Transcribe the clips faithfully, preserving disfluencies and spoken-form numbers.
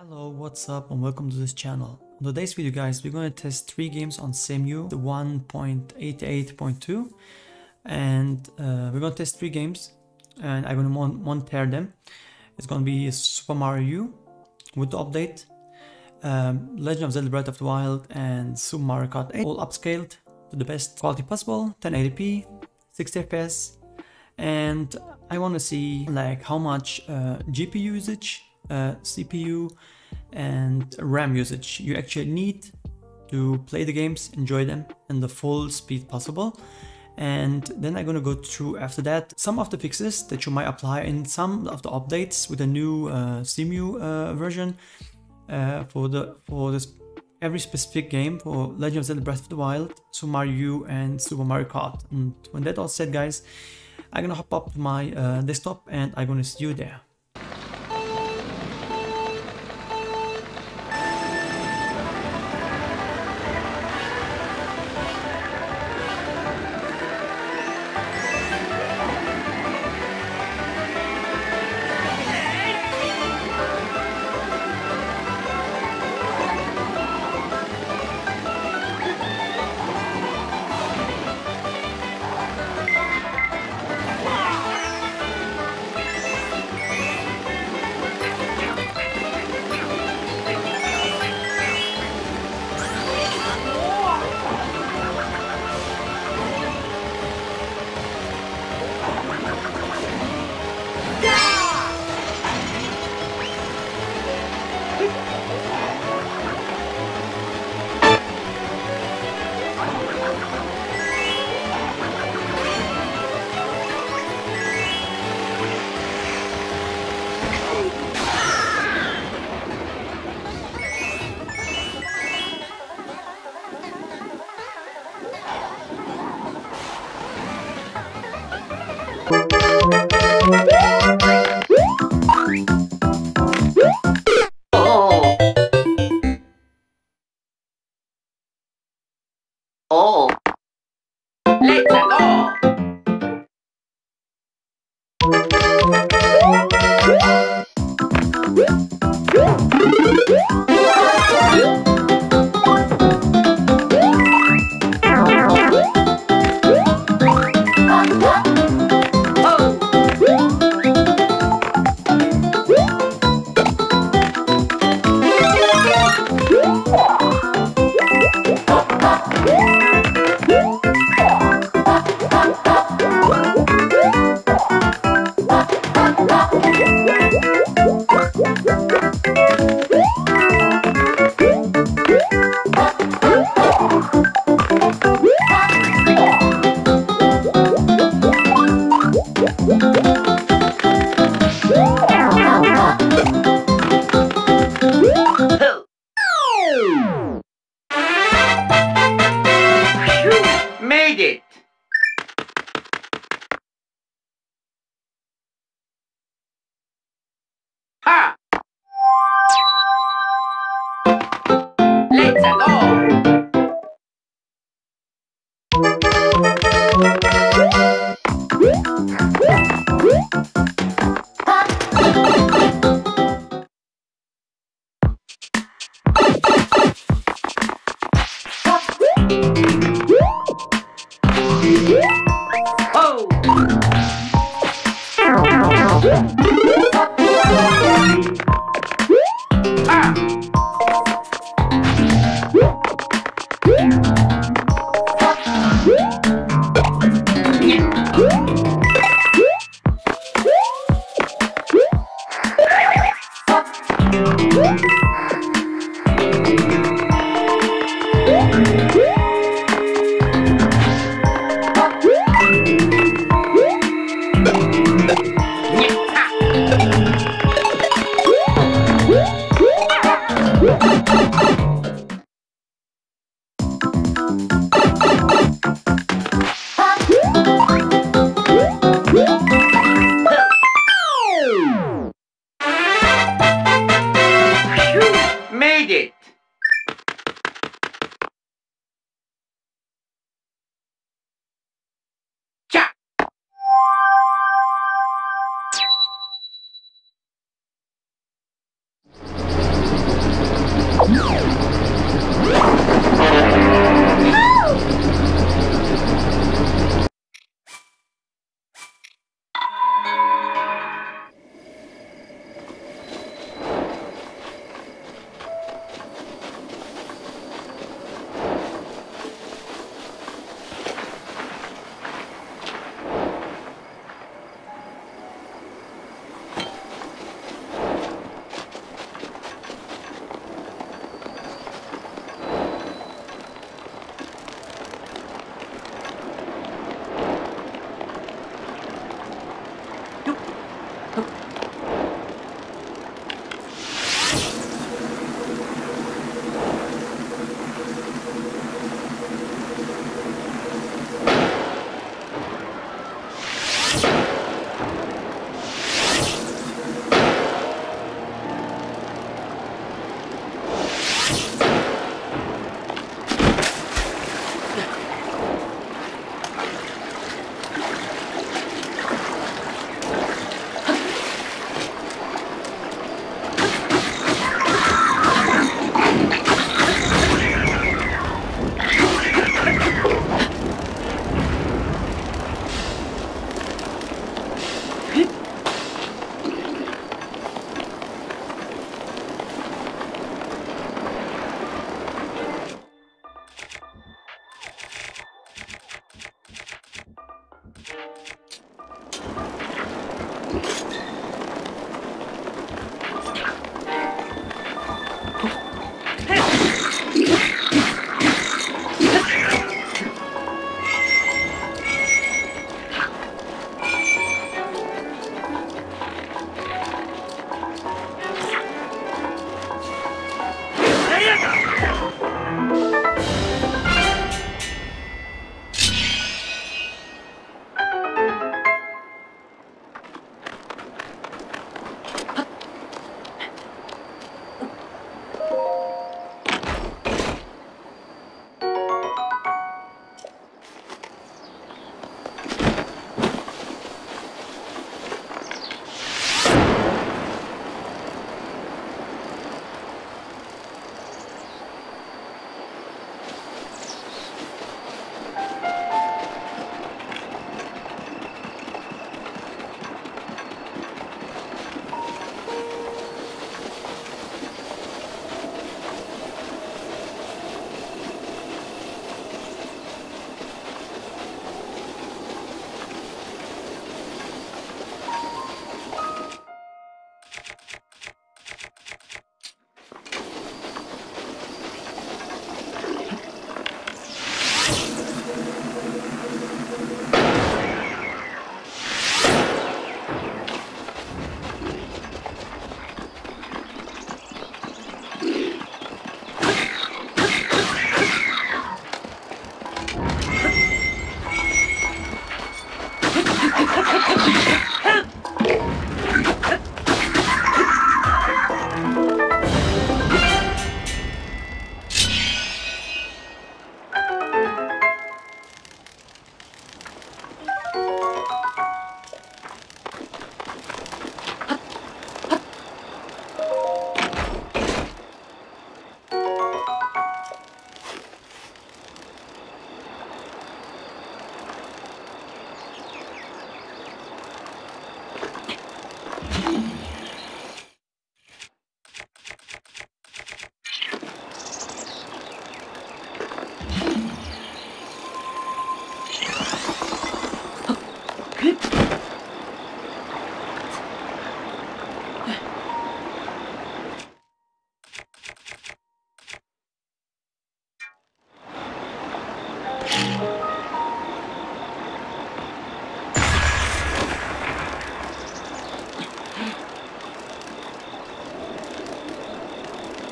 Hello, what's up and welcome to this channel. On today's video guys, we're going to test three games on Cemu one point eight eight point two and uh, we're going to test three games and I'm going to mon monitor them. It's going to be Super Mario U with the update, um, Legend of Zelda Breath of the Wild and Super Mario Kart eight, all upscaled to the best quality possible, ten eighty p, sixty F P S, and I want to see like how much uh, G P U usage, Uh, C P U and RAM usage you actually need to play the games, enjoy them in the full speed possible. And then I'm gonna go through after that some of the fixes that you might apply and some of the updates with the new uh, Cemu uh, version uh, for the for this every specific game, for Legend of Zelda Breath of the Wild, Super Mario U and Super Mario Kart. And when that all said guys, I'm gonna hop up to my uh, desktop and I'm gonna see you there. Oh, let's go.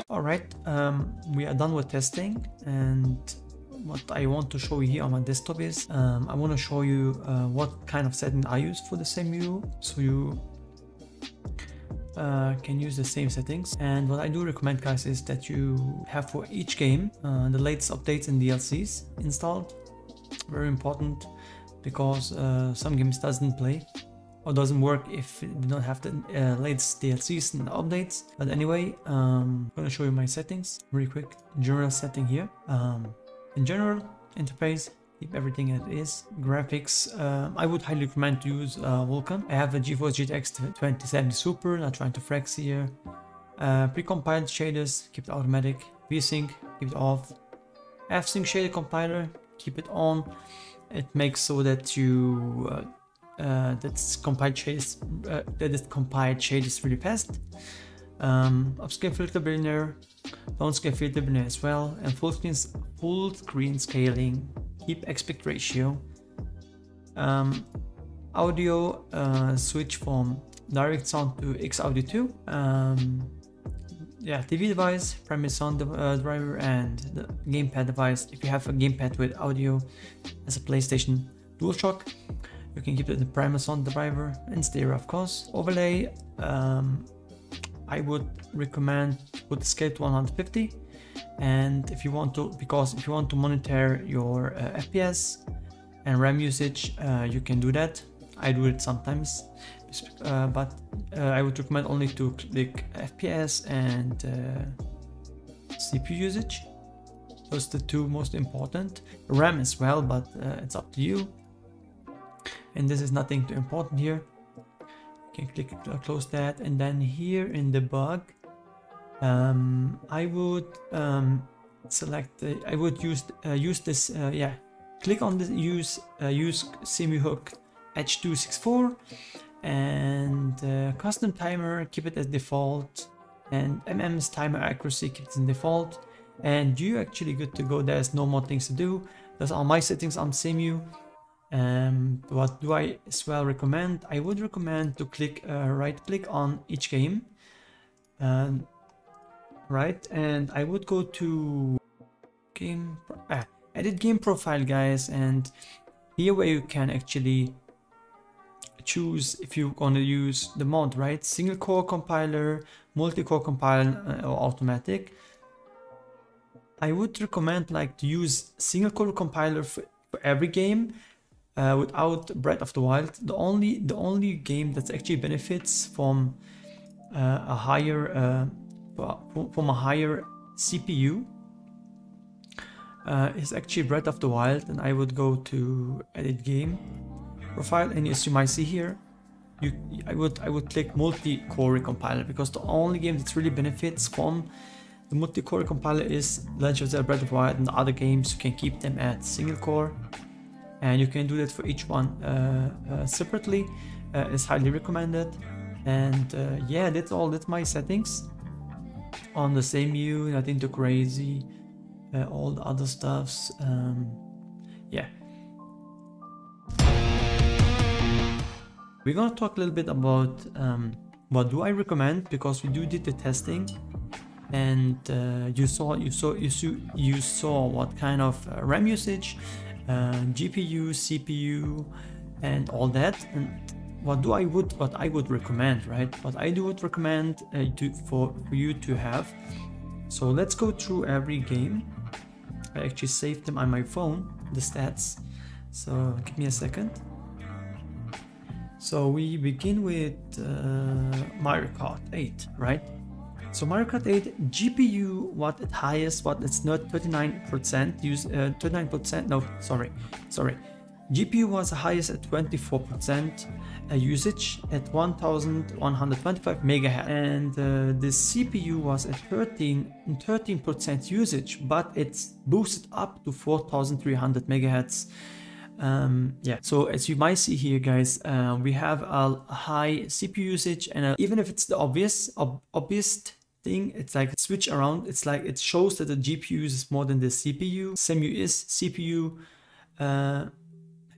Alright, um, we are done with testing, and what I want to show you here on my desktop is um, I want to show you uh, what kind of setting I use for the Cemu, so you uh, can use the same settings. And what I do recommend, guys, is that you have for each game uh, the latest updates and D L Cs installed. Very important, because uh, some games doesn't play or doesn't work if you don't have the uh, latest D L Cs and updates. But anyway, um, I'm gonna show you my settings really quick. General setting here. Um, In general, interface, keep everything as it is. Graphics, uh, I would highly recommend to use uh, Vulkan. I have a GeForce G T X twenty seventy Super, not trying to flex here. Uh, Precompiled shaders, keep it automatic. VSync, keep it off. F sync shader compiler, keep it on. It makes so that you uh, uh, that's compiled shaders uh, that it compiled shaders really fast. Um, upscale filter billionaire. Downscale filter billionaire as well, and full screen, full screen scaling, keep aspect ratio. Um, audio uh, switch from Direct Sound to X Audio two. Um, yeah, T V device, primary sound uh, driver, and the gamepad device. If you have a gamepad with audio as a PlayStation DualShock, you can keep it in the primary sound driver and stereo, of course. Overlay. Um, I would recommend put the scale to one hundred fifty, and if you want to, because if you want to monitor your uh, F P S and RAM usage, uh, you can do that. I do it sometimes, uh, but uh, I would recommend only to click F P S and uh, C P U usage. Those are the two most important. RAM as well, but uh, it's up to you. And this is nothing too important here. Can click uh, close that, and then here in the bug um, I would um, select uh, I would use uh, use this uh, yeah click on this use uh, use Cemu hook H two sixty-four and uh, custom timer, keep it as default, and M M's timer accuracy, keep it in default, and you actually good to go. There's no more things to do. Those are my settings on Cemu. Um, what do I as well recommend? I would recommend to click uh, right click on each game, um, right, and I would go to game ah, edit game profile, guys, and here where you can actually choose if you're gonna use the mod, right? Single core compiler, multi-core compiler, uh, or automatic. I would recommend like to use single core compiler for, for every game. Uh, without Breath of the Wild, the only the only game that actually benefits from uh, a higher uh, from a higher C P U uh, is actually Breath of the Wild. And I would go to edit game profile, and as you might see here, you I would I would click multi-core compiler, because the only game that really benefits from the multi-core compiler is Legend of Zelda Breath of the Wild, and the other games you can keep them at single core. And you can do that for each one uh, uh, separately. Uh, it's highly recommended. And uh, yeah, that's all. That's my settings on the Cemu. Nothing too crazy. Uh, all the other stuffs. Um, yeah. We're gonna talk a little bit about um, what do I recommend, because we do did the testing, and uh, you saw you saw you saw you saw what kind of uh, RAM usage. Uh, G P U, C P U, and all that. And what do I would what I would recommend, right? What I do would recommend uh, to, for, for you to have. So let's go through every game. I actually saved them on my phone, the stats. So give me a second. So we begin with uh, Mario Kart eight, right? So Mario Kart eight G P U, what at highest, what it's not thirty-nine percent use uh, thirty-nine percent no sorry sorry G P U was the highest at twenty-four percent uh, usage at one thousand one hundred twenty-five megahertz, and uh, the C P U was at thirteen percent usage, but it's boosted up to four thousand three hundred megahertz. Um, yeah, so as you might see here, guys, uh, we have a high C P U usage, and a, even if it's the obvious ob obvious thing, it's like switch around. It's like it shows that the G P U uses more than the C P U. Cemu is C P U uh,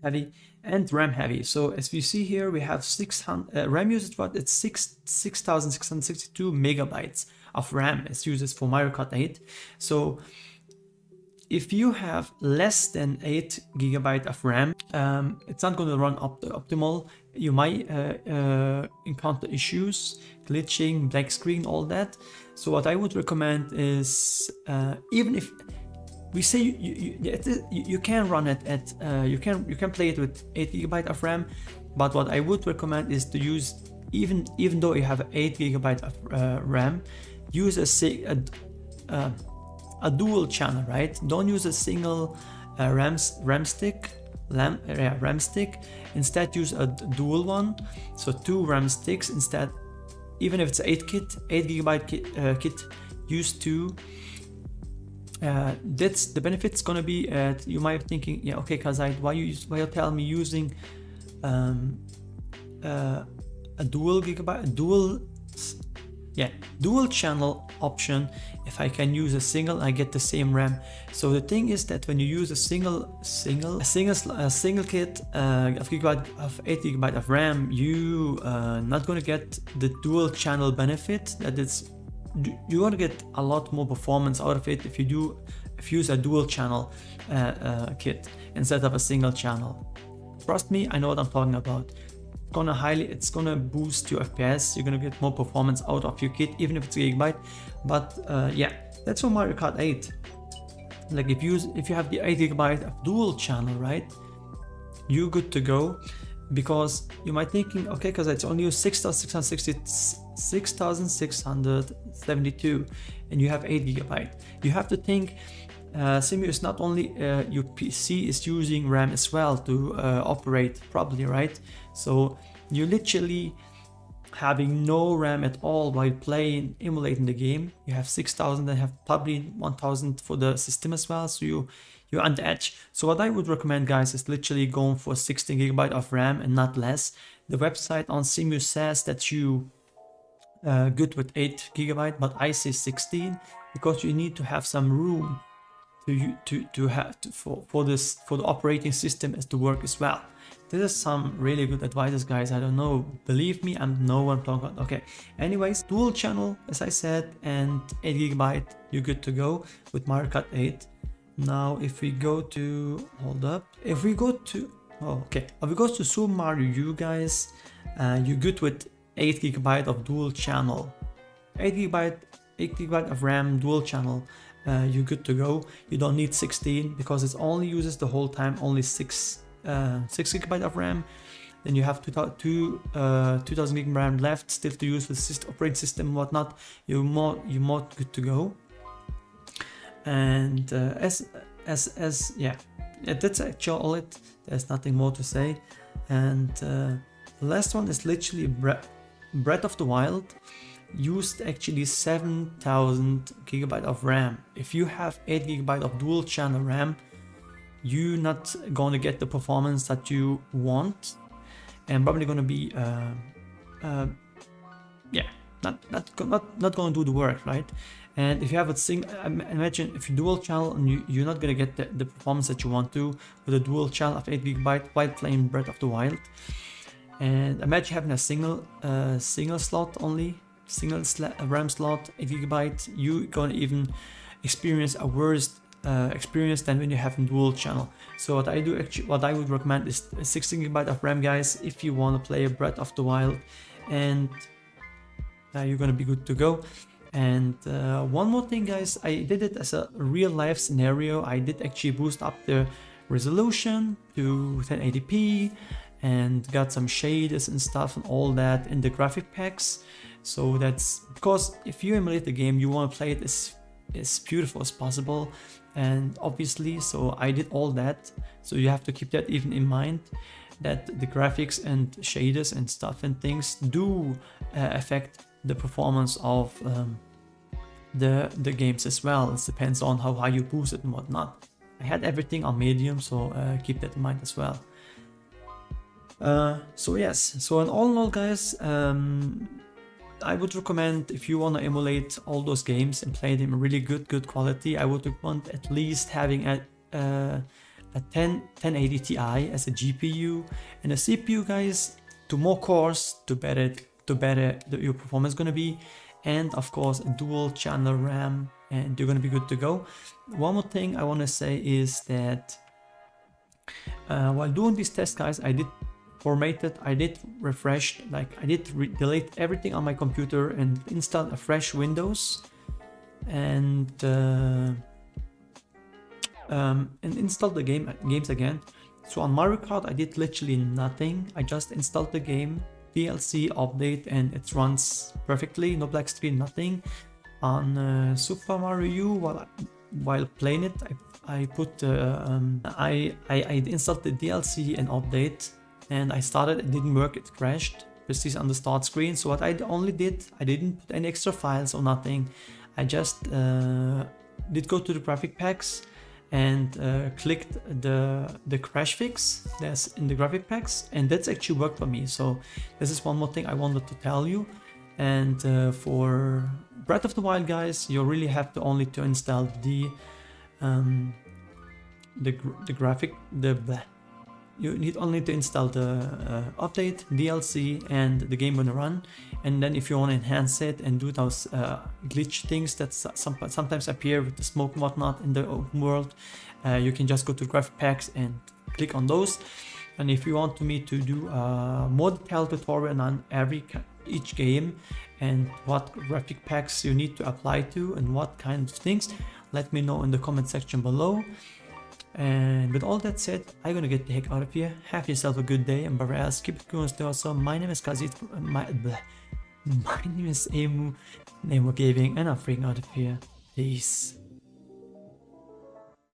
heavy and RAM heavy. So as we see here, we have six hundred uh, RAM usage, but it's six thousand six hundred sixty-two megabytes of RAM is used for Mario Kart eight. So if you have less than eight gigabyte of RAM, um, it's not going to run up the optimal. You might uh, uh, encounter issues, glitching, black screen, all that. So what I would recommend is, uh, even if we say you you, you, you can run it at uh, you can you can play it with eight gigabyte of RAM, but what I would recommend is to use, even even though you have eight gigabyte of uh, RAM, use a a. Uh, a dual channel, right? Don't use a single uh, RAM, RAM stick, RAM, yeah, RAM stick. Instead use a dual one, so two RAM sticks instead. Even if it's eight kit, eight gigabyte kit, uh, kit use two. Uh, that's the benefit's gonna be. At, you might be thinking, yeah, okay, Kazit, why you use, why you tell me using um, uh, a dual gigabyte, a dual, yeah, dual channel option? If I can use a single, I get the same RAM. So the thing is that when you use a single, single, a single, a single kit uh, of gigabyte of eight gigabyte of RAM, you uh, not going to get the dual channel benefit. That it's, you want to get a lot more performance out of it if you do, if you use a dual channel uh, uh, kit instead of a single channel. Trust me, I know what I'm talking about. Gonna highly, it's gonna boost your F P S. You're gonna get more performance out of your kit, even if it's a gigabyte. But uh, yeah, that's for Mario Kart eight. Like if you if you have the eight gigabyte of dual channel, right, you're good to go. Because you might thinking, okay, because it's only six thousand six hundred seventy-two, and you have eight gigabyte. You have to think. Uh, Cemu is not only uh, your P C is using RAM as well to uh, operate properly, right? So you're literally having no RAM at all while playing, emulating the game. You have six thousand and have probably one thousand for the system as well, so you, you're on the edge. So what I would recommend, guys, is literally going for sixteen gigabyte of RAM and not less. The website on Cemu says that you uh, good with eight gigabyte, but I say sixteen because you need to have some room To, to, to have to, for, for this for the operating system as to work as well. This is some really good advice, guys. I don't know, believe me, I'm no one talking about. Okay, anyways, dual channel as I said and eight gigabyte, you're good to go with Mario Kart eight. Now if we go to hold up if we go to oh, okay if we go to Super Mario U, guys, uh, you're good with eight gigabyte of dual channel, eight gigabyte eight gigabyte of RAM dual channel. Uh, you're good to go. You don't need sixteen because it only uses the whole time only six uh, six gigabyte of RAM. Then you have two thousand gig RAM left still to use with system, operating system and whatnot. You're more you're more good to go. And uh, as as as yeah, that's actually all it. There's nothing more to say. And uh, the last one is literally Breath of the Wild. Used actually seven thousand gigabyte of RAM. If you have eight gigabyte of dual channel RAM, you're not going to get the performance that you want, and probably going to be uh, uh, yeah, not not not not going to do the work, right? And if you have a single, imagine if you dual channel and you, you're not going to get the, the performance that you want to with a dual channel of eight gigabyte while playing Breath of the Wild. And imagine having a single uh, single slot only. Single RAM slot, eight gigabyte, you're gonna even experience a worse uh, experience than when you have dual channel. So what I do actually, what I would recommend is sixteen gigabyte of RAM, guys, if you want to play Breath of the Wild, and uh, you're gonna be good to go. And uh, one more thing, guys, I did it as a real life scenario. I did actually boost up the resolution to ten eighty p and got some shaders and stuff and all that in the graphic packs. So that's because if you emulate the game, you want to play it as, as beautiful as possible, and obviously, so I did all that. So you have to keep that even in mind, that the graphics and shaders and stuff and things do uh, affect the performance of um, the the games as well. It depends on how high you boost it and whatnot. I had everything on medium, so uh, keep that in mind as well. Uh, so yes, so in all in all, guys, um, I would recommend if you want to emulate all those games and play them really good, good quality, I would recommend at least having a, uh, a ten, ten eighty Ti as a G P U and a C P U, guys, to more cores, to better to better the, your performance gonna be, and of course a dual channel RAM, and you're gonna be good to go. One more thing I want to say is that uh, while doing this test, guys, I did formatted, I did refresh, like I did delete everything on my computer and install a fresh Windows, and uh, um, and install the game games again. So on Mario Kart I did literally nothing. I just installed the game, D L C update, and it runs perfectly, no black screen, nothing. On uh, Super Mario U, while while playing it, I, I put uh, um, I, I I installed the D L C and update, and I started. It didn't work. It crashed. This is on the start screen. So what I only did, I didn't put any extra files or nothing. I just uh, did go to the graphic packs and uh, clicked the the crash fix that's in the graphic packs, and that's actually worked for me. So this is one more thing I wanted to tell you. And uh, for Breath of the Wild, guys, you really have to only to install the um, the the graphic the. Bleh. You need only to install the uh, update, D L C, and the game gonna run. And then if you want to enhance it and do those uh, glitch things that some, sometimes appear with the smoke and whatnot in the open world, uh, you can just go to graphic packs and click on those. And if you want me to do a more detailed tutorial on every each game and what graphic packs you need to apply to and what kind of things, let me know in the comment section below. And with all that said, I'm gonna get the heck out of here. Have yourself a good day, and whatever else, keep it going. Also, my name is Kazit. My bleh, my name is Cemu, EmuGaming, and I'm freaking out of here. Peace.